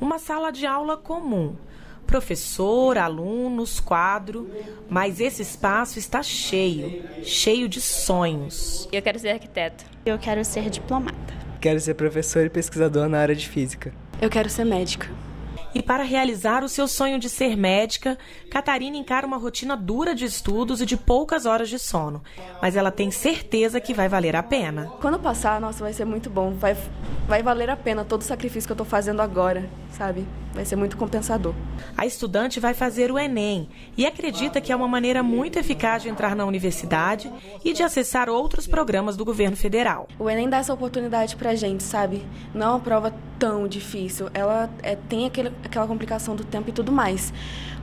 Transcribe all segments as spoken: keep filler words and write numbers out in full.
uma sala de aula comum. Professor, alunos, quadro, mas esse espaço está cheio, cheio de sonhos. Eu quero ser arquiteta. Eu quero ser diplomata. Quero ser professor e pesquisador na área de física. Eu quero ser médica. E para realizar o seu sonho de ser médica, Catarina encara uma rotina dura de estudos e de poucas horas de sono. Mas ela tem certeza que vai valer a pena. Quando passar, nossa, vai ser muito bom. Vai, vai valer a pena todo o sacrifício que eu estou fazendo agora, sabe? Vai ser muito compensador. A estudante vai fazer o Enem e acredita que é uma maneira muito eficaz de entrar na universidade e de acessar outros programas do governo federal. O Enem dá essa oportunidade pra gente, sabe? Não é uma prova tão difícil. Ela é, tem aquele... aquela complicação do tempo e tudo mais.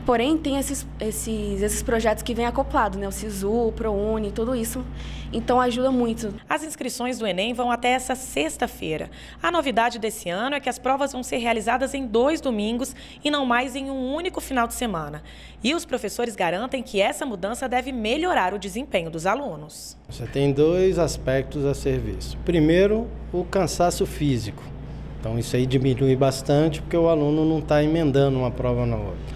Porém, tem esses, esses, esses projetos que vêm acoplado, né? O Sisu, o ProUni, tudo isso. Então, ajuda muito. As inscrições do Enem vão até essa sexta-feira. A novidade desse ano é que as provas vão ser realizadas em dois domingos e não mais em um único final de semana. E os professores garantem que essa mudança deve melhorar o desempenho dos alunos. Você tem dois aspectos a ser visto. Primeiro, o cansaço físico. Então, isso aí diminui bastante porque o aluno não está emendando uma prova na outra.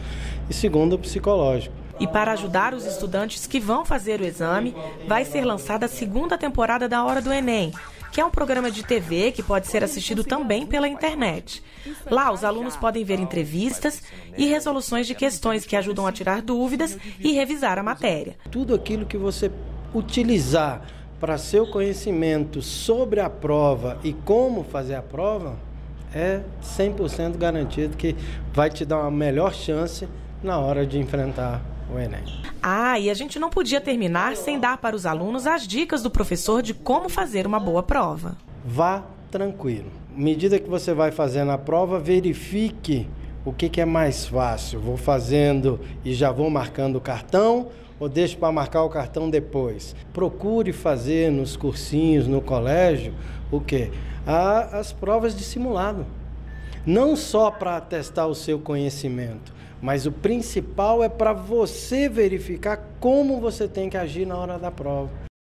E segundo, o psicológico. E para ajudar os estudantes que vão fazer o exame, vai ser lançada a segunda temporada da Hora do Enem, que é um programa de T V que pode ser assistido também pela internet. Lá, os alunos podem ver entrevistas e resoluções de questões que ajudam a tirar dúvidas e revisar a matéria. Tudo aquilo que você utilizar para seu conhecimento sobre a prova e como fazer a prova, é cem por cento garantido que vai te dar uma melhor chance na hora de enfrentar o Enem. Ah, e a gente não podia terminar sem dar para os alunos as dicas do professor de como fazer uma boa prova. Vá tranquilo. À medida que você vai fazendo a prova, verifique o que que é mais fácil. Vou fazendo e já vou marcando o cartão ou deixo para marcar o cartão depois? Procure fazer nos cursinhos, no colégio, o quê? As provas de simulado. Não só para testar o seu conhecimento, mas o principal é para você verificar como você tem que agir na hora da prova.